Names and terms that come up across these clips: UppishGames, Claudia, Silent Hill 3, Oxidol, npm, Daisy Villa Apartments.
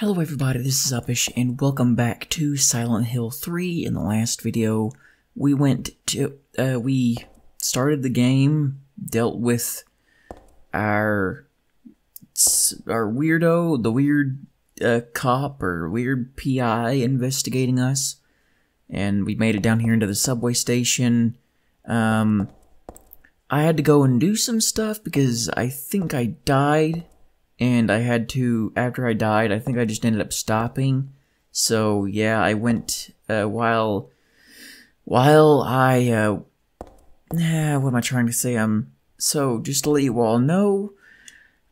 Hello everybody, this is Uppish, and welcome back to Silent Hill 3. In the last video, we started the game, dealt with our weirdo, the weird cop or weird PI investigating us, and we made it down here into the subway station. I had to go and do some stuff because I think I died. And I had to, after I died, I think I just ended up stopping. So, yeah, I went, just to let you all know,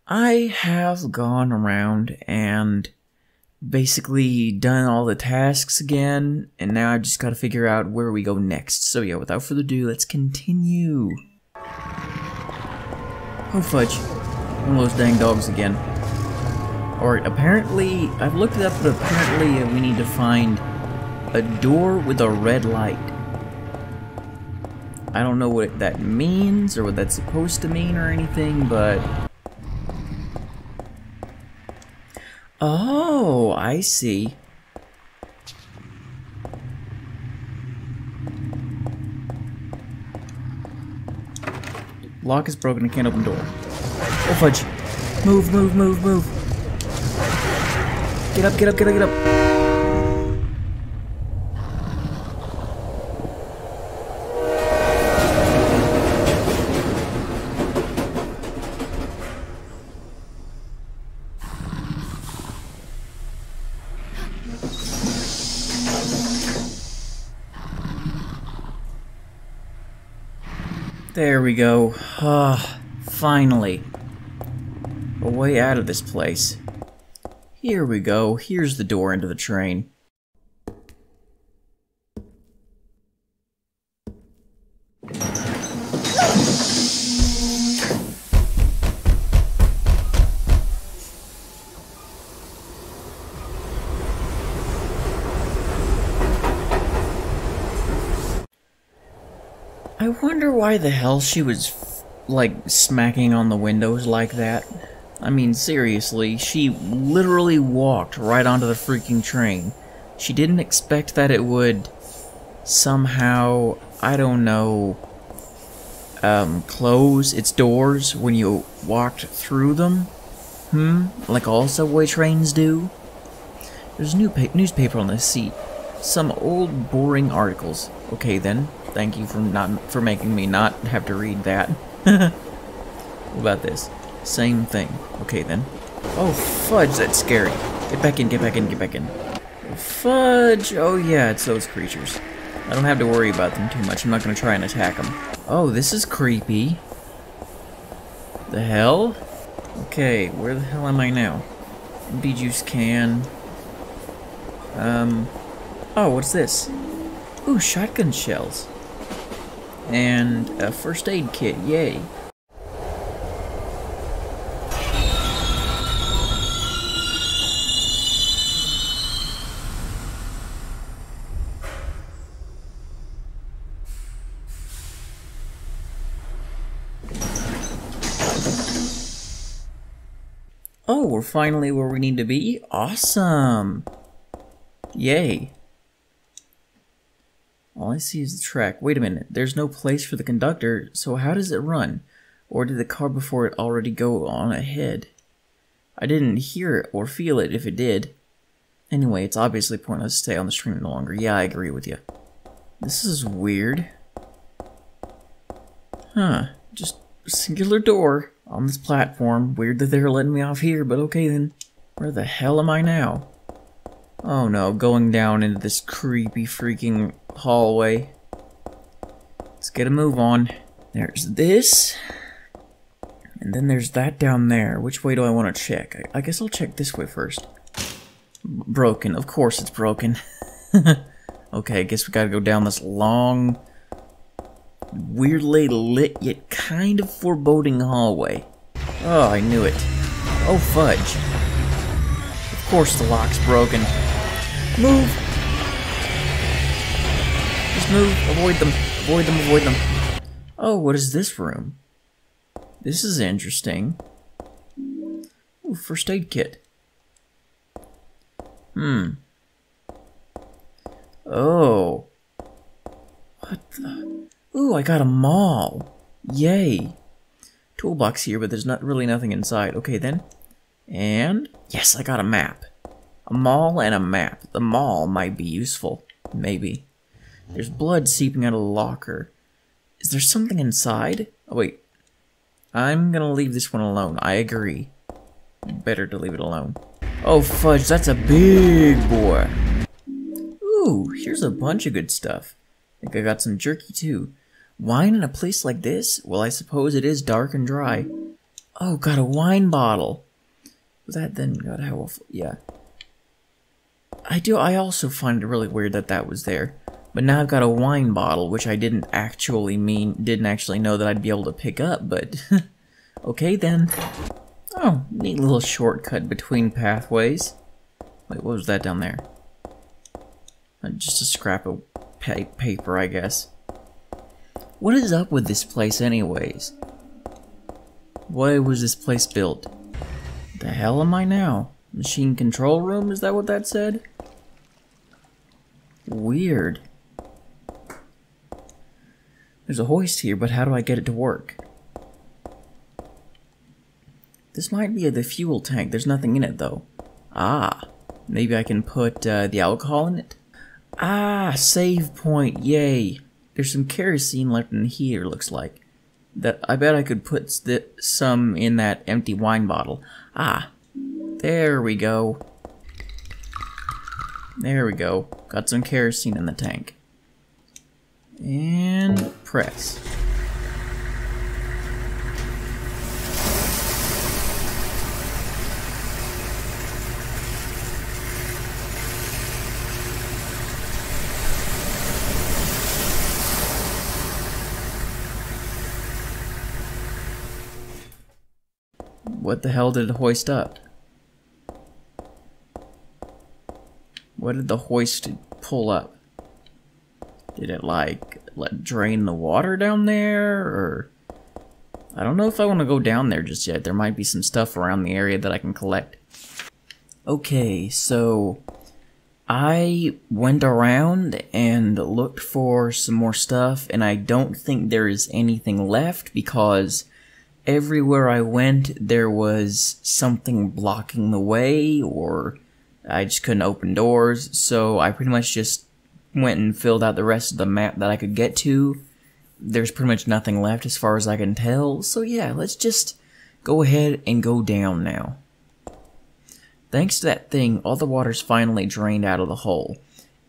I have gone around and basically done all the tasks again, and now I've just got to figure out where we go next. So, yeah, without further ado, let's continue. Oh, fudge. One of those dang dogs again. Alright, apparently, I've looked it up, but apparently we need to find a door with a red light. I don't know what that means, or what that's supposed to mean or anything, but... Oh, I see. Lock is broken, I can't open door. Oh, fudge. Move, move, move, move. Get up, get up, get up, get up. There we go. Ah, finally. A way out of this place. Here we go. Here's the door into the train. I wonder why the hell she was, like, smacking on the windows like that. I mean, seriously, she literally walked right onto the freaking train. She didn't expect that it would somehow, I don't know, close its doors when you walked through them? Like all subway trains do? There's newspaper on this seat. Some old, boring articles. Okay then, thank you for making me not have to read that. What about this? Same thing. Okay, then. Oh, fudge, that's scary. Get back in, get back in, get back in. Fudge! Oh, yeah, it's those creatures. I don't have to worry about them too much. I'm not going to try and attack them. Oh, this is creepy. The hell? Okay, where the hell am I now? Bee juice can. Oh, what's this? Ooh, shotgun shells. And a first aid kit, yay. Oh, we're finally where we need to be? Awesome! Yay. All I see is the track. Wait a minute, there's no place for the conductor, so how does it run? Or did the car before it already go on ahead? I didn't hear it or feel it if it did. Anyway, it's obviously pointless to stay on the stream no longer. Yeah, I agree with you. This is weird. Huh, just a singular door. On this platform. Weird that they're letting me off here, but okay then. Where the hell am I now? Oh no, going down into this creepy freaking hallway. Let's get a move on. There's this. And then there's that down there. Which way do I want to check? I guess I'll check this way first. Broken. Of course it's broken. Okay, I guess we gotta go down this long... weirdly lit yet kind of foreboding hallway. Oh, I knew it. Oh, fudge. Of course the lock's broken. Move! Just move. Avoid them. Avoid them. Avoid them. Oh, what is this room? This is interesting. Ooh, first aid kit. Hmm. Oh. What the? Ooh, I got a mall. Yay. Toolbox here, but there's not really nothing inside. Okay, then. And yes, I got a map. A mall and a map. The mall might be useful. Maybe. There's blood seeping out of the locker. Is there something inside? Oh, wait. I'm gonna leave this one alone. I agree. Better to leave it alone. Oh, fudge. That's a big boy. Ooh, here's a bunch of good stuff. I think I got some jerky, too. Wine in a place like this? Well, I suppose it is dark and dry. Oh, got a wine bottle. Was that then? God, how awful. Yeah. I also find it really weird that that was there. But now I've got a wine bottle, which I didn't actually know that I'd be able to pick up, but okay then. Oh, neat little shortcut between pathways. Wait, what was that down there? Just a scrap of paper, I guess. What is up with this place anyways? Why was this place built? The hell am I now? Machine control room, is that what that said? Weird. There's a hoist here, but how do I get it to work? This might be the fuel tank. There's nothing in it, though. Ah. Maybe I can put the alcohol in it? Ah, save point. Yay. There's some kerosene left in here, looks like. That I bet I could put some in that empty wine bottle. Ah. There we go. There we go. Got some kerosene in the tank. And press. What the hell did it hoist up? What did the hoist pull up? Did it, like, drain the water down there, or... I don't know if I want to go down there just yet. There might be some stuff around the area that I can collect. Okay, so... I went around and looked for some more stuff, and I don't think there is anything left, because... everywhere I went, there was something blocking the way, or... I just couldn't open doors, so I pretty much just went and filled out the rest of the map that I could get to. There's pretty much nothing left as far as I can tell, so yeah, let's just go ahead and go down now. Thanks to that thing, all the water's finally drained out of the hole.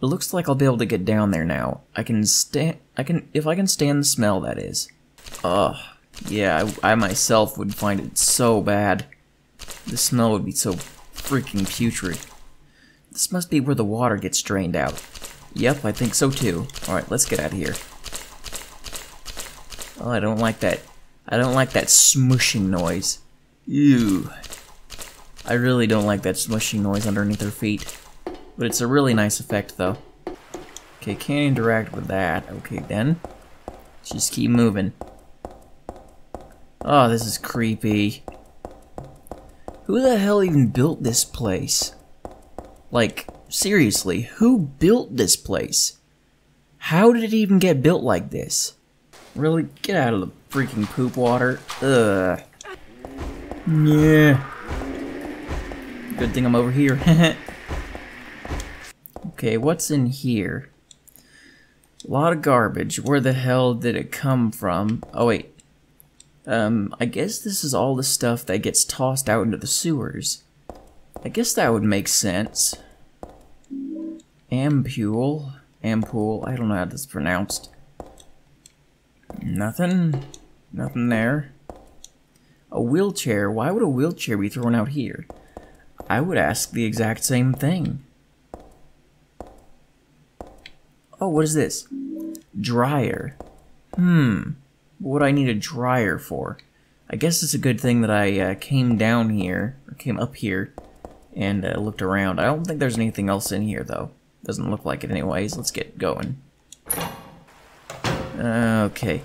It looks like I'll be able to get down there now. If I can stand the smell, that is. Ugh, yeah, I myself would find it so bad. The smell would be so freaking putrid. This must be where the water gets drained out. Yep, I think so too. Alright, let's get out of here. Oh, I don't like that. I don't like that smooshing noise. Ew. I really don't like that smooshing noise underneath our feet. But it's a really nice effect, though. Okay, can't interact with that. Okay, then. Let's just keep moving. Oh, this is creepy. Who the hell even built this place? Like, seriously, who built this place? How did it even get built like this? Really? Get out of the freaking poop water. Ugh. Yeah. Good thing I'm over here. Okay, what's in here? A lot of garbage. Where the hell did it come from? Oh, wait. I guess this is all the stuff that gets tossed out into the sewers. I guess that would make sense. Ampule. Ampule. I don't know how this is pronounced. Nothing. Nothing there. A wheelchair. Why would a wheelchair be thrown out here? I would ask the exact same thing. Oh, what is this? Dryer. Hmm. What would I need a dryer for? I guess it's a good thing that I came down here, or came up here, and looked around. I don't think there's anything else in here, though. Doesn't look like it anyways. Let's get going. Okay.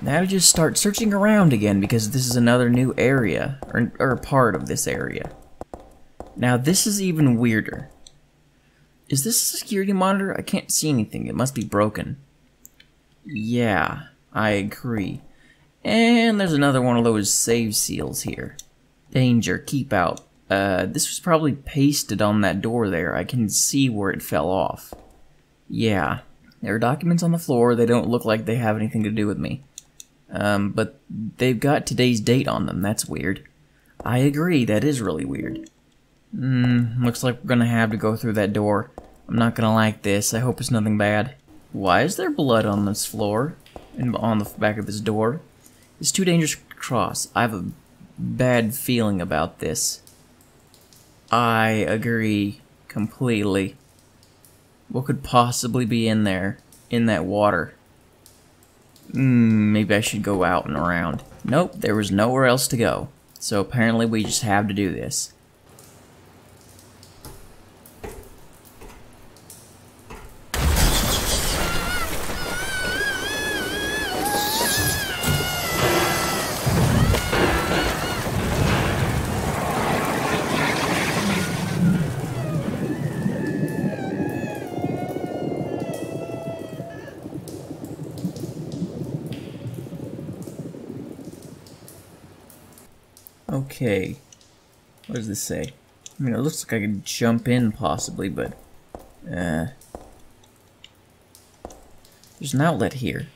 Now to just start searching around again, because this is another new area, or part of this area. Now this is even weirder. Is this a security monitor? I can't see anything. It must be broken. Yeah, I agree. And there's another one of those save seals here. Danger, keep out. This was probably pasted on that door there. I can see where it fell off. Yeah, there are documents on the floor. They don't look like they have anything to do with me. But they've got today's date on them. That's weird. I agree, that is really weird. Looks like we're gonna have to go through that door. I'm not gonna like this. I hope it's nothing bad. Why is there blood on this floor and on the back of this door? It's too dangerous to cross. I have a bad feeling about this. I agree completely. What could possibly be in there, in that water? Maybe I should go out and around. Nope, there was nowhere else to go. So apparently we just have to do this. Okay, what does this say? I mean, it looks like I could jump in possibly, but there's an outlet here.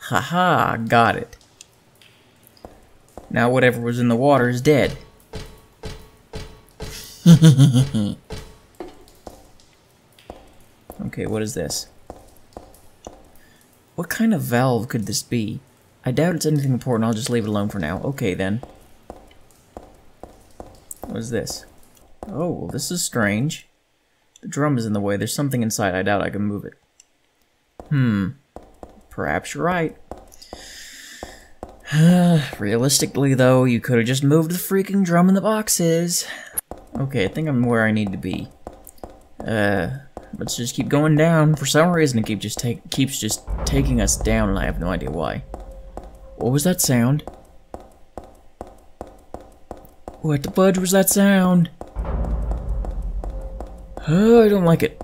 Haha, got it. Now whatever was in the water is dead. Okay, what is this? What kind of valve could this be? I doubt it's anything important. I'll just leave it alone for now. Okay, then. What is this? Oh, well, this is strange. The drum is in the way. There's something inside. I doubt I can move it. Perhaps you're right. Realistically, though, you could have just moved the freaking drum in the boxes. Okay, I think I'm where I need to be. Let's just keep going down. For some reason, it keeps just taking us down, and I have no idea why. What was that sound? What the fudge was that sound? Oh, I don't like it.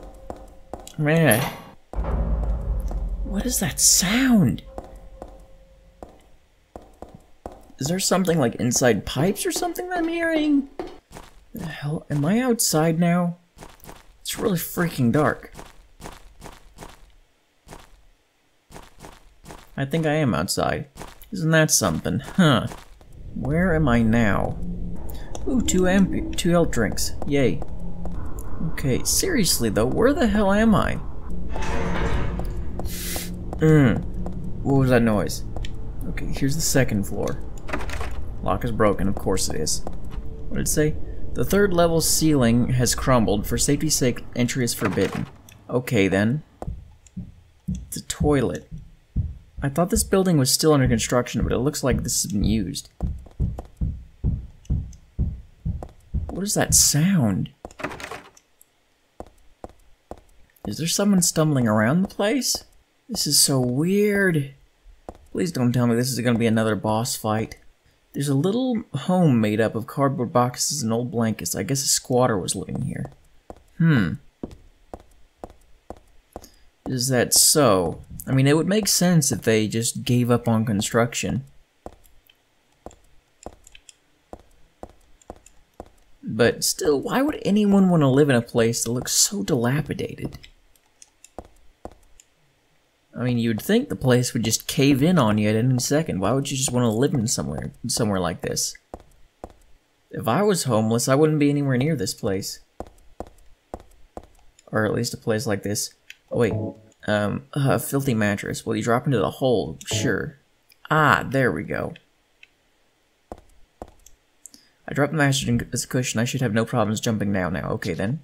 Man. What is that sound? Is there something like inside pipes or something that I'm hearing? The hell? Am I outside now? It's really freaking dark. I think I am outside. Isn't that something? Huh. Where am I now? Ooh, two health drinks. Yay. Okay, seriously though, where the hell am I? What was that noise? Okay, here's the second floor. Lock is broken, of course it is. What did it say? The third level ceiling has crumbled. For safety's sake, entry is forbidden. Okay, then. It's a toilet. I thought this building was still under construction, but it looks like this has been used. What is that sound? Is there someone stumbling around the place? This is so weird. Please don't tell me this is going to be another boss fight. There's a little home made up of cardboard boxes and old blankets. I guess a squatter was living here. Is that so? I mean, it would make sense if they just gave up on construction. But still, why would anyone want to live in a place that looks so dilapidated? I mean, you'd think the place would just cave in on you at any second. Why would you just want to live in somewhere like this? If I was homeless, I wouldn't be anywhere near this place. Or at least a place like this. Oh, wait. A filthy mattress. Will you drop into the hole? Sure. Ah, there we go. I dropped the mattress in this cushion. I should have no problems jumping now. Okay, then.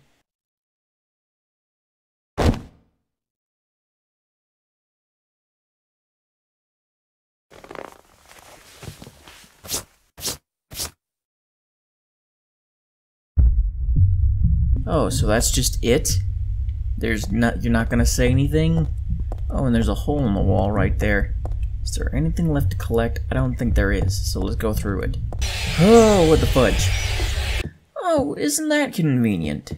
Oh, so that's just it? There's not, you're not gonna say anything? Oh, and there's a hole in the wall right there. Is there anything left to collect? I don't think there is, so let's go through it. Oh, what the fudge. Oh, isn't that convenient?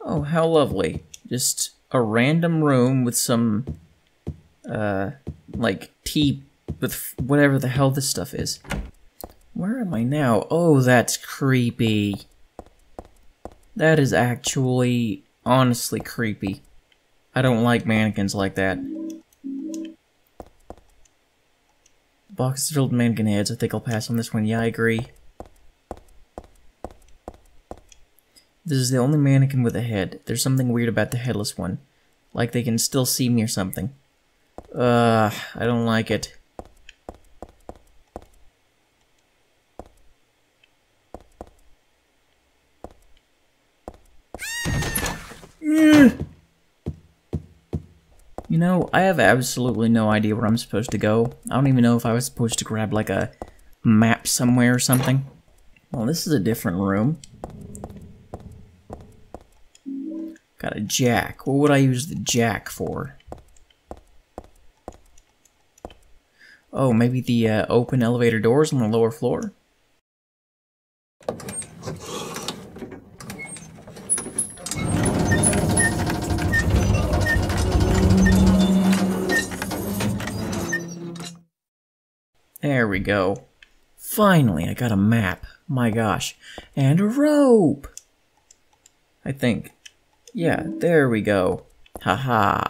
Oh, how lovely. Just a random room with some, like, tea with whatever the hell this stuff is. Where am I now? Oh, that's creepy. That is actually, honestly creepy. I don't like mannequins like that. Boxes filled with mannequin heads. I think I'll pass on this one. Yeah, I agree. This is the only mannequin with a head. There's something weird about the headless one. Like they can still see me or something. I don't like it. You know, I have absolutely no idea where I'm supposed to go. I don't even know if I was supposed to grab, like, a map somewhere or something. Well, this is a different room. Got a jack. What would I use the jack for? Oh, maybe the open elevator doors on the lower floor? There we go. Finally, I got a map. My gosh. And a rope! I think. Yeah, there we go. Haha.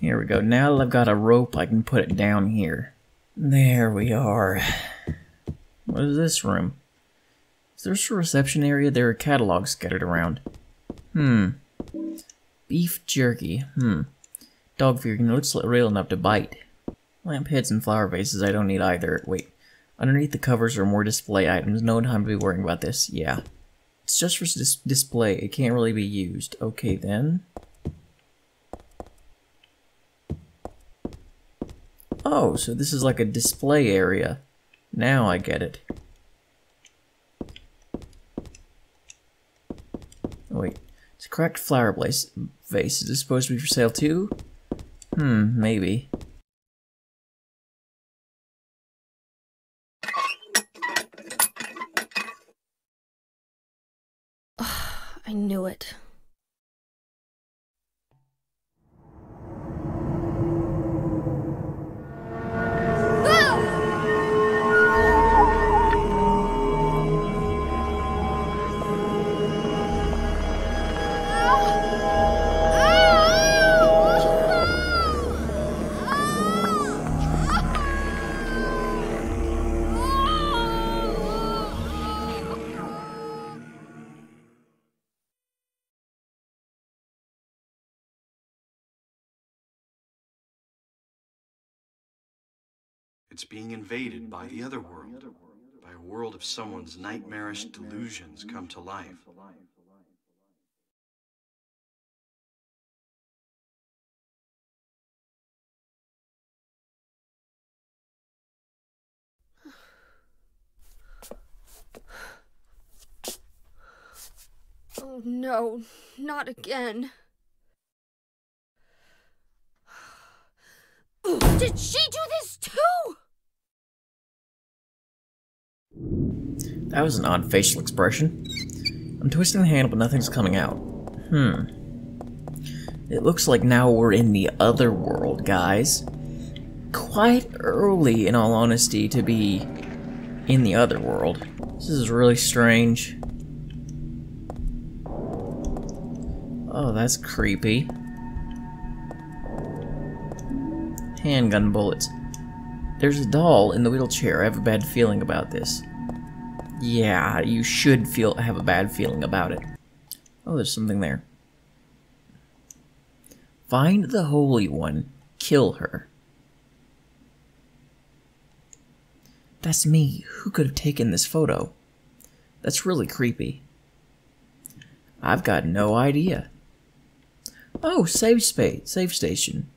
Here we go. Now that I've got a rope, I can put it down here. There we are. What is this room? Is there a reception area? There are catalogs scattered around. Beef jerky. Dog food. You know, it's real enough to bite. Lamp heads and flower vases, I don't need either. Wait, underneath the covers are more display items. No time to be worrying about this. Yeah. It's just for display. It can't really be used. Okay, then. Oh, so this is like a display area. Now I get it. Oh, wait. It's a cracked flower vase. Is this supposed to be for sale too? Maybe. I knew it. It's being invaded by the other world, by a world of someone's nightmarish delusions come to life. Oh no, not again. Did she do this too? That was an odd facial expression. I'm twisting the handle, but nothing's coming out. It looks like now we're in the other world, guys. Quite early, in all honesty, to be in the other world. This is really strange. Oh, that's creepy. Handgun bullets. There's a doll in the wheelchair. I have a bad feeling about this. Yeah, you should have a bad feeling about it. Oh, there's something there. Find the Holy One. Kill her. That's me. Who could have taken this photo? That's really creepy. I've got no idea. Oh, save station.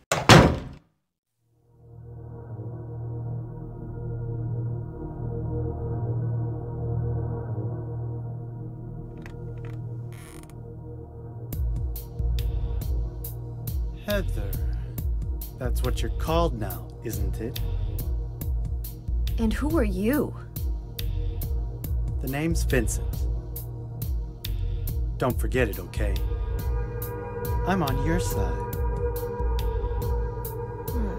Heather. That's what you're called now, isn't it? And who are you? The name's Vincent. Don't forget it, okay? I'm on your side.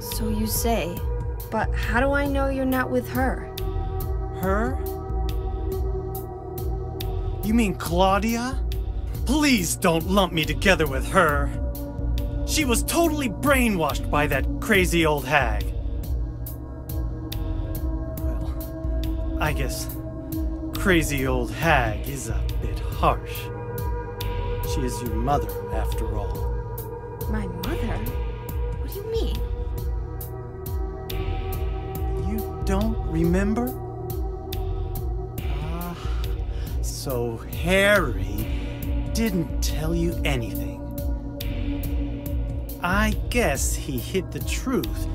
So you say. But how do I know you're not with her? Her? You mean Claudia? Please don't lump me together with her. She was totally brainwashed by that crazy old hag. Well, I guess crazy old hag is a bit harsh. She is your mother, after all. My mother? What do you mean? You don't remember? So Harry didn't tell you anything. I guess he hid the truth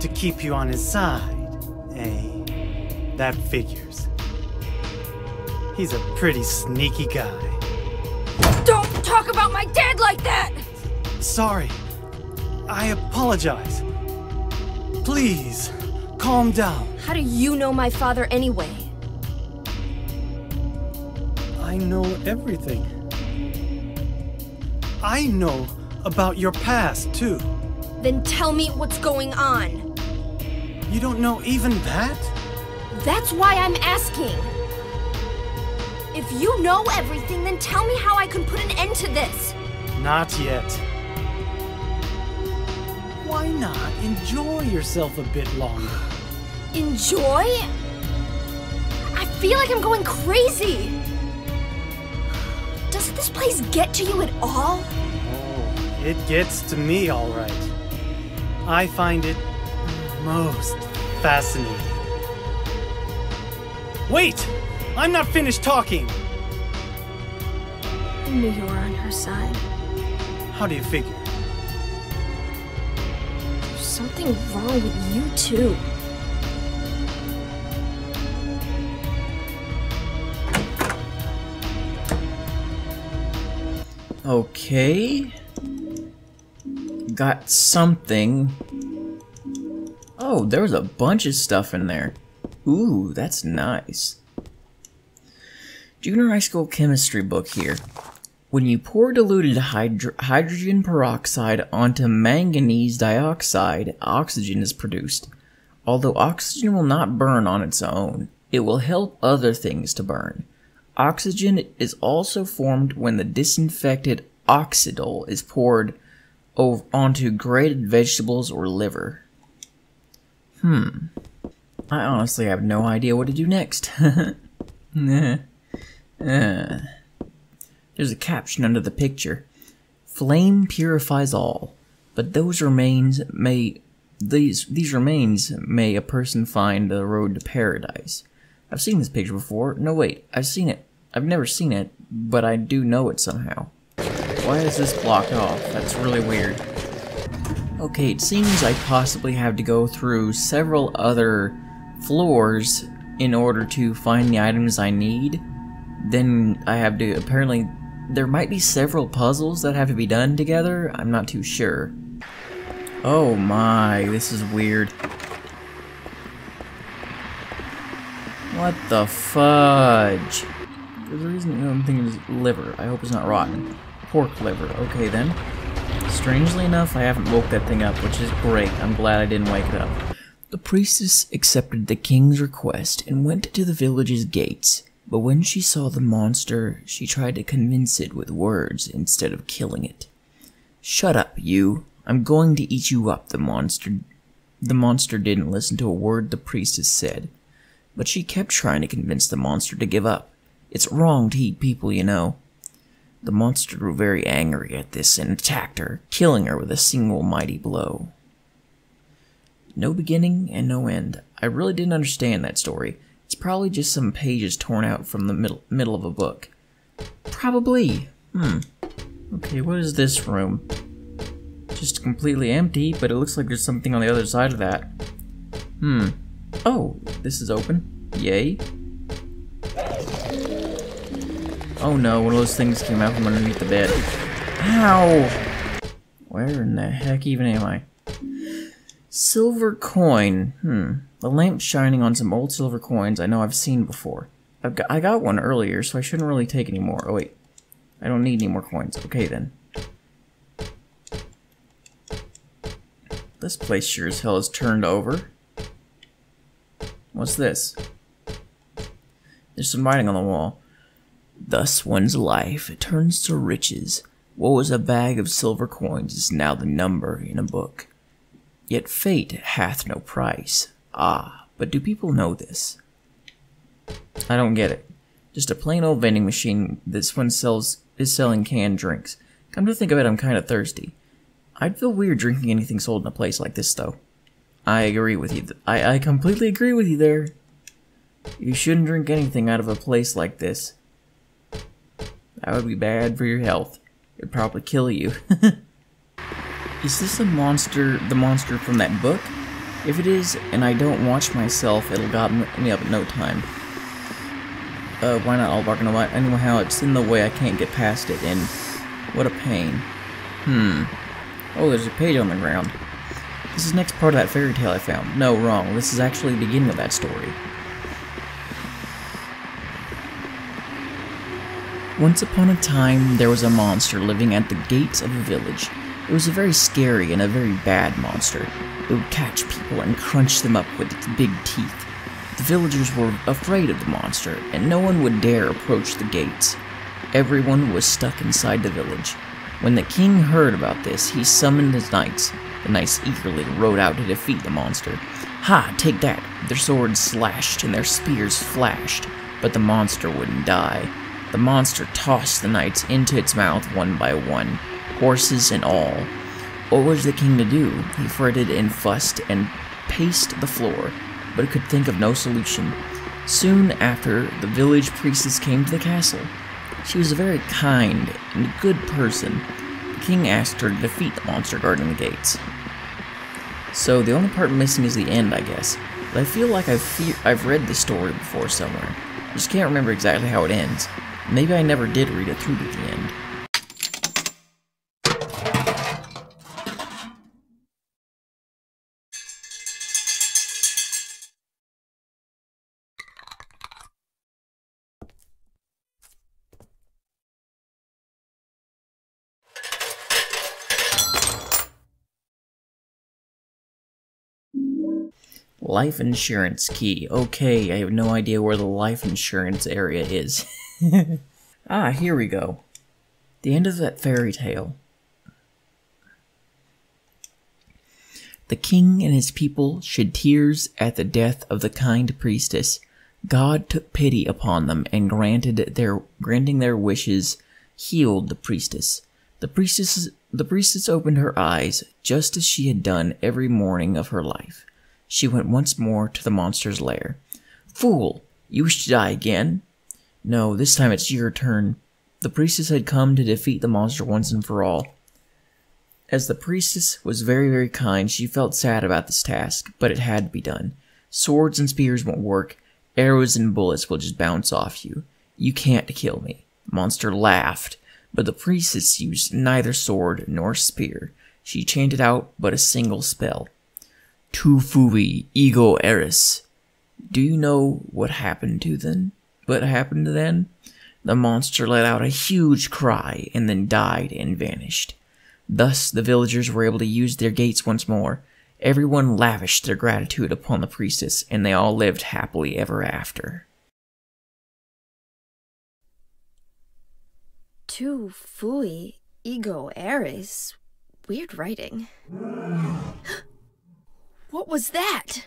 to keep you on his side, eh? That figures. He's a pretty sneaky guy. Don't talk about my dad like that! Sorry. I apologize. Please, calm down. How do you know my father anyway? I know everything. I know about your past, too. Then tell me what's going on. You don't know even that? That's why I'm asking. If you know everything, then tell me how I can put an end to this. Not yet. Why not enjoy yourself a bit longer? Enjoy? I feel like I'm going crazy. Doesn't this place get to you at all? Oh, it gets to me, all right. I find it most fascinating. Wait! I'm not finished talking! I knew you were on her side. How do you figure? There's something wrong with you, too. Okay. Got something. Oh, there was a bunch of stuff in there. Ooh, that's nice. Junior high school chemistry book here. When you pour diluted hydrogen peroxide onto manganese dioxide, oxygen is produced. Although oxygen will not burn on its own, it will help other things to burn. Oxygen is also formed when the disinfected oxidol is poured onto grated vegetables or liver. I honestly have no idea what to do next. There's a caption under the picture. Flame purifies all, but these remains may a person find the road to paradise. I've seen this picture before. No wait, I've seen it. I've never seen it, but I do know it somehow. Why is this blocked off? That's really weird. Okay, it seems I possibly have to go through several other floors in order to find the items I need. Then I have to, apparently, there might be several puzzles that have to be done together. I'm not too sure. Oh my, this is weird. What the fudge? There's a reason I'm thinking it's liver. I hope it's not rotten. Pork liver. Okay then. Strangely enough, I haven't woke that thing up, which is great. I'm glad I didn't wake it up. The priestess accepted the king's request and went to the village's gates. But when she saw the monster, she tried to convince it with words instead of killing it. "Shut up, you. I'm going to eat you up," the monster. The monster didn't listen to a word the priestess said. But she kept trying to convince the monster to give up. It's wrong to eat people, you know. The monster grew very angry at this and attacked her, killing her with a single mighty blow. No beginning and no end. I really didn't understand that story. It's probably just some pages torn out from the middle of a book. Probably. Okay, what is this room? Just completely empty, but it looks like there's something on the other side of that. Oh, this is open. Yay. Oh no, one of those things came out from underneath the bed. Ow! Where in the heck even am I? Silver coin. The lamp shining on some old silver coins I know I've seen before. I got one earlier, so I shouldn't really take any more. Oh wait, I don't need any more coins. Okay then. This place sure as hell is turned over. What's this? There's some writing on the wall. Thus one's life turns to riches. What was a bag of silver coins is now the number in a book. Yet fate hath no price. Ah, but do people know this? I don't get it. Just a plain old vending machine. This one is selling canned drinks. Come to think of it, I'm kind of thirsty. I'd feel weird drinking anything sold in a place like this, though. I agree with you. I completely agree with you there. You shouldn't drink anything out of a place like this. That would be bad for your health. It'd probably kill you. Is this a monster, the monster from that book? If it is, and I don't watch myself, it'll gotten me up in no time. Why not? I'll bark on it. Anyhow, it's in the way I can't get past it, and what a pain. Oh, there's a page on the ground. This is next part of that fairy tale I found. No, wrong. This is actually the beginning of that story. Once upon a time, there was a monster living at the gates of a village. It was a very scary and a very bad monster. It would catch people and crunch them up with its big teeth. The villagers were afraid of the monster, and no one would dare approach the gates. Everyone was stuck inside the village. When the king heard about this, he summoned his knights. The knights eagerly rode out to defeat the monster. Ha! Take that! Their swords slashed and their spears flashed, but the monster wouldn't die. The monster tossed the knights into its mouth one by one, horses and all. What was the king to do? He fretted and fussed and paced the floor, but could think of no solution. Soon after, the village priestess came to the castle. She was a very kind and good person. The king asked her to defeat the monster guarding the gates. So the only part missing is the end, I guess. But I feel like I've read this story before somewhere. I just can't remember exactly how it ends. Maybe I never did read it through to the end. Life insurance key. Okay, I have no idea where the life insurance area is. Ah, here we go. The end of that fairy tale. The king and his people shed tears at the death of the kind priestess. God took pity upon them and granting their wishes, healed the priestess. The priestess opened her eyes just as she had done every morning of her life. She went once more to the monster's lair. Fool, you wish to die again? No, this time it's your turn. The priestess had come to defeat the monster once and for all. As the priestess was very, very kind, she felt sad about this task, but it had to be done. Swords and spears won't work. Arrows and bullets will just bounce off you. You can't kill me. The monster laughed, but the priestess used neither sword nor spear. She chanted out but a single spell. Tu fui ego eris. Do you know what happened to them? What happened then? The monster let out a huge cry and then died and vanished. Thus, the villagers were able to use their gates once more. Everyone lavished their gratitude upon the priestess, and they all lived happily ever after. Tu fui ego eris. Weird writing. What was that?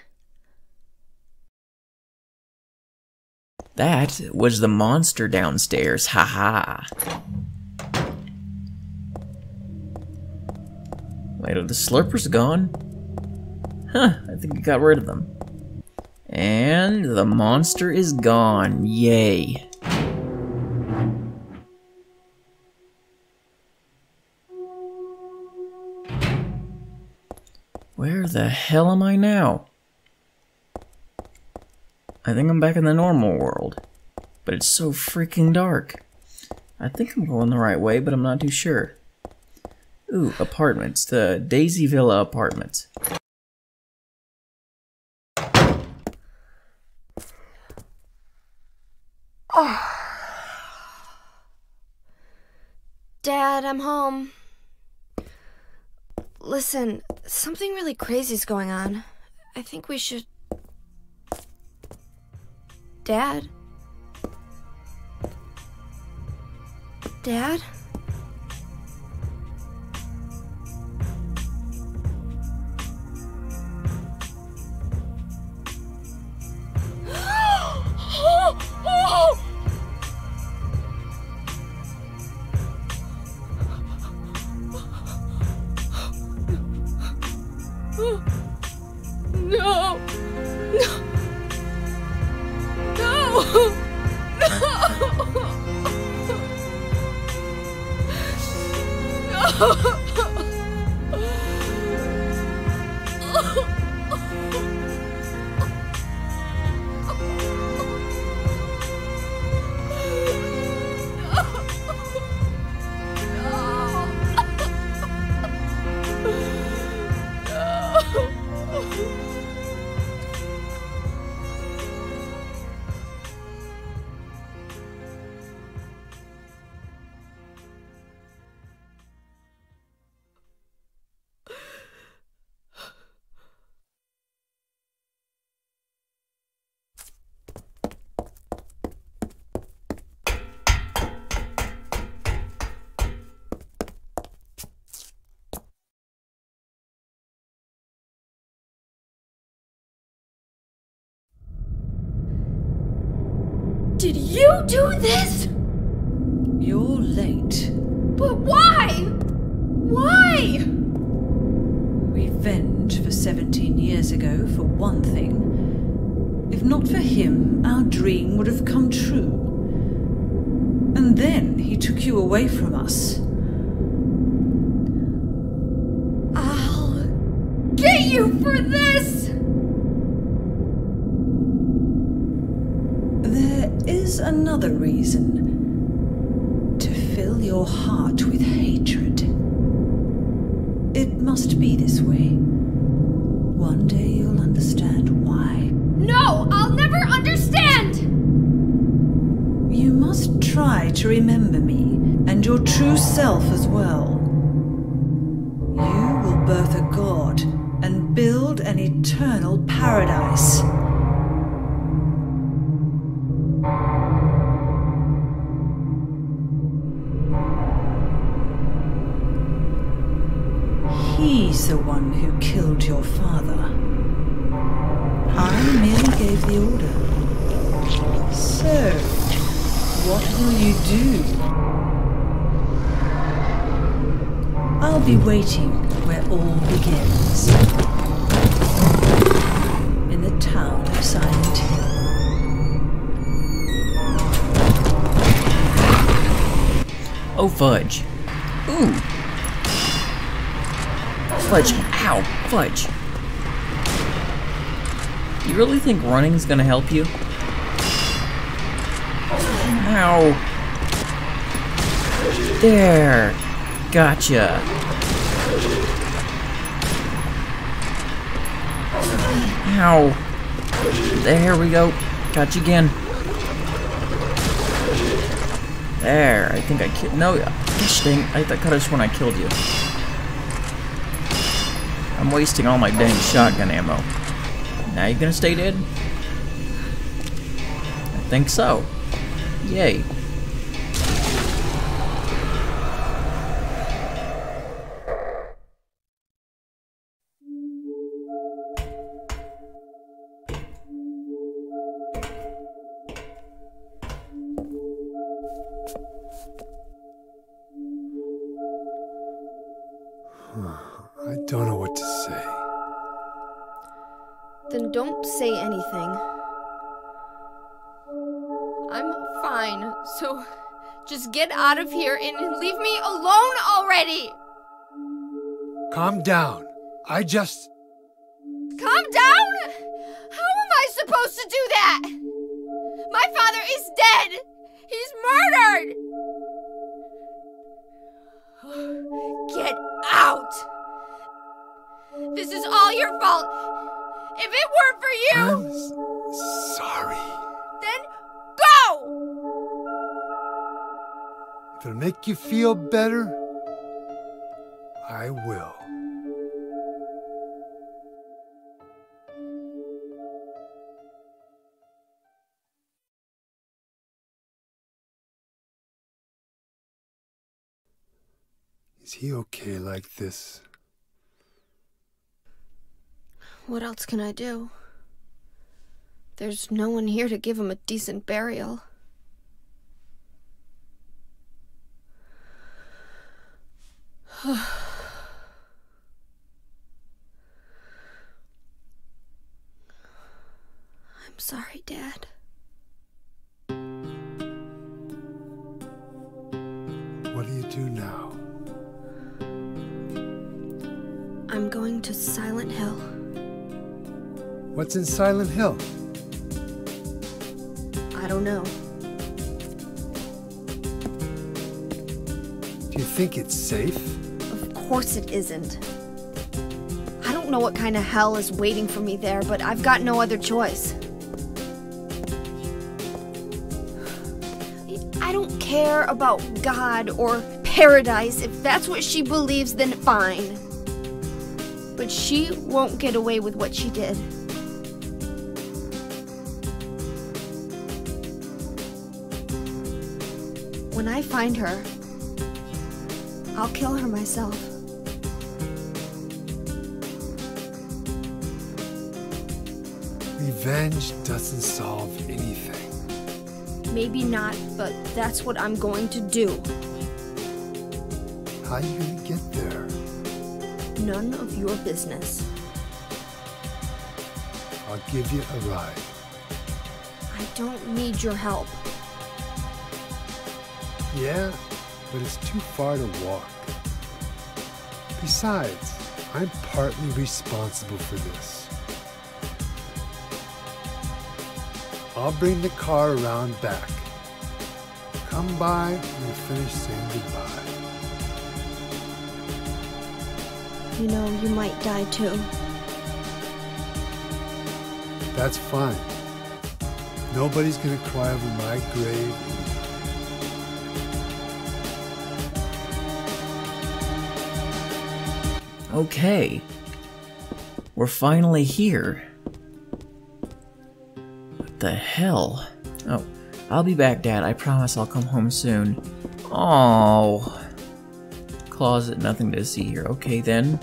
That was the monster downstairs, haha. Wait, are the slurpers gone? Huh, I think we got rid of them. And the monster is gone, yay. Where the hell am I now? I think I'm back in the normal world, but it's so freaking dark. I think I'm going the right way, but I'm not too sure. Ooh, apartments. The Daisy Villa Apartments. Oh. Dad, I'm home. Listen, something really crazy's going on. I think we should... Dad? Dad? Did you do this? You're late. But why? Why? Revenge for 17 years ago, for one thing. If not for him, our dream would have come true. And then he took you away from us. I'll get you for this! Is another reason to fill your heart with hatred. It must be this way. One day you'll understand why. No, I'll never understand! You must try to remember me and your true self as well. You will birth a god and build an eternal paradise. He's the one who killed your father. I merely gave the order. So, what will you do? I'll be waiting where all begins. In the town of Silent Hill. Oh, fudge. Ooh. Fudge. Ow. Fudge. You really think running's gonna help you? Ow. There. Gotcha. Ow. There we go. Got you again. There, I think I killed. No, gosh dang, I thought I just when I killed you. I'm wasting all my dang shotgun ammo. Now you're gonna stay dead? I think so. Yay. I don't know what to say. Then don't say anything. I'm fine, so just get out of here and leave me alone already! Calm down. I just... Calm down? How am I supposed to do that? My father is dead! He's murdered! Get out! out! This is all your fault! If it weren't for you... I'm sorry. Then go! If it'll make you feel better, I will. Is he okay like this? What else can I do? There's no one here to give him a decent burial. I'm sorry, Dad. What do you do now? I'm going to Silent Hill. What's in Silent Hill? I don't know. Do you think it's safe? Of course it isn't. I don't know what kind of hell is waiting for me there, but I've got no other choice. I don't care about God or paradise. If that's what she believes, then fine. But she won't get away with what she did. When I find her, I'll kill her myself. Revenge doesn't solve anything. Maybe not, but that's what I'm going to do. How are you going to get there? None of your business. I'll give you a ride. I don't need your help. Yeah, but it's too far to walk. Besides, I'm partly responsible for this. I'll bring the car around back. Come by when you finish saying goodbye. You know, you might die too. That's fine. Nobody's gonna cry over my grave. Okay, we're finally here. What the hell? Oh, I'll be back, Dad. I promise I'll come home soon. Oh, closet, nothing to see here. Okay then.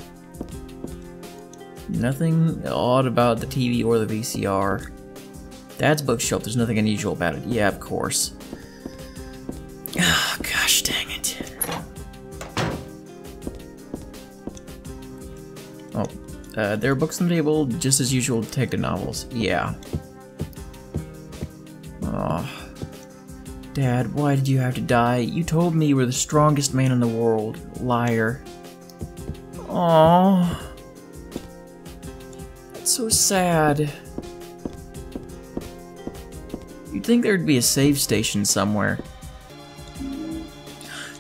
Nothing odd about the TV or the VCR. Dad's bookshelf, there's nothing unusual about it. Yeah, of course. Oh, gosh dang it. There are books on the table, just as usual, detective novels. Yeah. Oh, Dad, why did you have to die? You told me you were the strongest man in the world. Liar. Aww. That's so sad. You'd think there'd be a save station somewhere.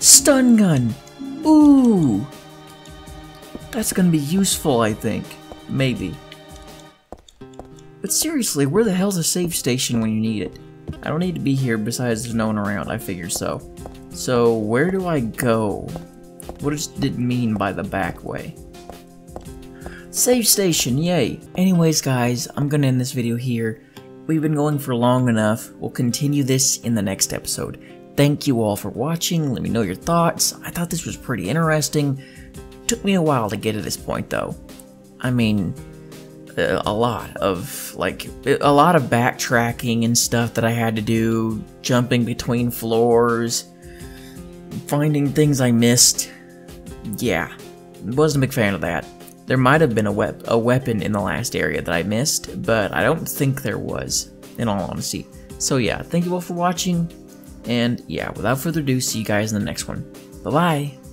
Stun gun! Ooh! That's gonna be useful, I think. Maybe. But seriously, where the hell's a save station when you need it? I don't need to be here, besides there's no one around, I figure so. So, where do I go? What does it mean by the back way? Save station, yay! Anyways guys, I'm gonna end this video here. We've been going for long enough, we'll continue this in the next episode. Thank you all for watching, let me know your thoughts. I thought this was pretty interesting. Took me a while to get to this point, though. I mean, a lot of backtracking and stuff that I had to do, jumping between floors, finding things I missed. Yeah, wasn't a big fan of that. There might have been a weapon in the last area that I missed, but I don't think there was, in all honesty. So yeah, thank you all for watching, and yeah, without further ado, see you guys in the next one. Bye-bye!